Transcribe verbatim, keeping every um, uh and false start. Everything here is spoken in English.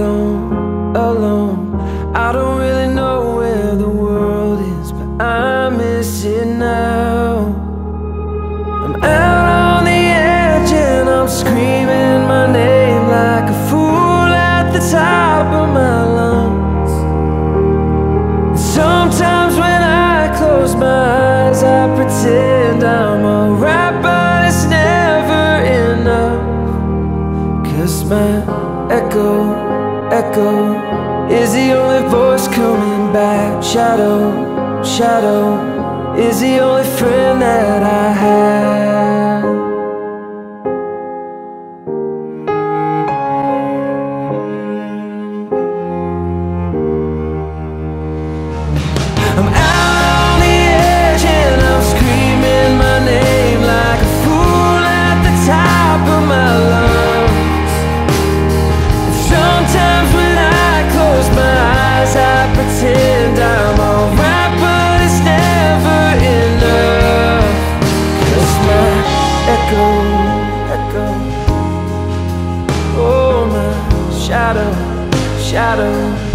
alone, alone. I don't really know where the world is, but I miss it now. I'm out on the edge and I'm screaming my name like a fool at the top of my lungs. And sometimes when I close my eyes, I pretend I'm alright, but it's never enough. 'Cause my echo, echo is the only voice coming back. Shadow, shadow is the only friend that I have. I'm out on the edge and I'm screaming my name like a fool at the top of my lungs. Sometimes when I close my eyes, I pretend I'm alright, but it's never enough. 'Cause my echo, echo, oh, my shadow, shadow